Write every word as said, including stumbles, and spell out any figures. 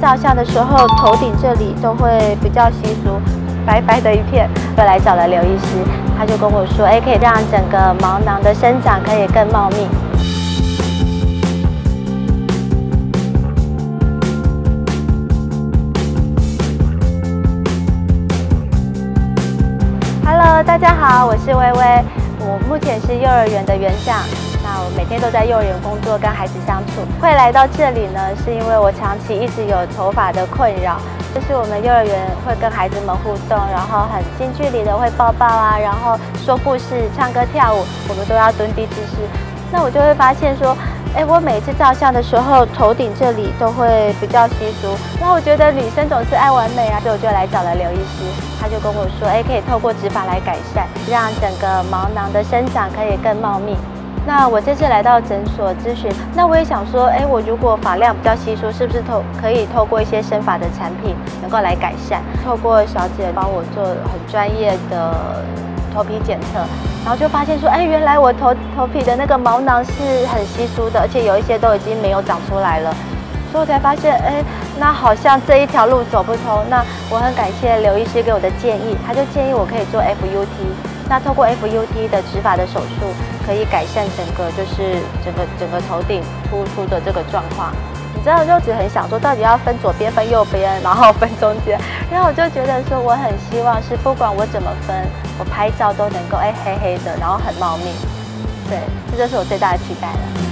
照相的时候，头顶这里都会比较稀疏，白白的一片。我来找了刘医师，他就跟我说，哎，可以让整个毛囊的生长可以更茂密。 Hello， 大家好，我是薇薇，我目前是幼儿园的园长。那我每天都在幼儿园工作，跟孩子相处。会来到这里呢，是因为我长期一直有头发的困扰。就是我们幼儿园会跟孩子们互动，然后很近距离的会抱抱啊，然后说故事、唱歌、跳舞，我们都要蹲低姿势。那我就会发现说，哎，我每次照相的时候，头顶这里都会比较稀疏。那我觉得女生总是爱完美啊，所以我就来找了刘医师。 他就跟我说，哎，可以透过植发来改善，让整个毛囊的生长可以更茂密。那我这次来到诊所咨询，那我也想说，哎，我如果发量比较稀疏，是不是透可以透过一些生发的产品能够来改善？透过小姐帮我做很专业的头皮检测，然后就发现说，哎，原来我头头皮的那个毛囊是很稀疏的，而且有一些都已经没有长出来了。 所以我才发现，哎，那好像这一条路走不通。那我很感谢刘医师给我的建议，他就建议我可以做 F U T。那透过 F U T 的植发的手术，可以改善整个就是整个整个头顶突出的这个状况。你知道柚子很想说，到底要分左边、分右边，然后分中间。然后我就觉得说，我很希望是不管我怎么分，我拍照都能够哎黑黑的，然后很茂密。对，这就是我最大的期待了。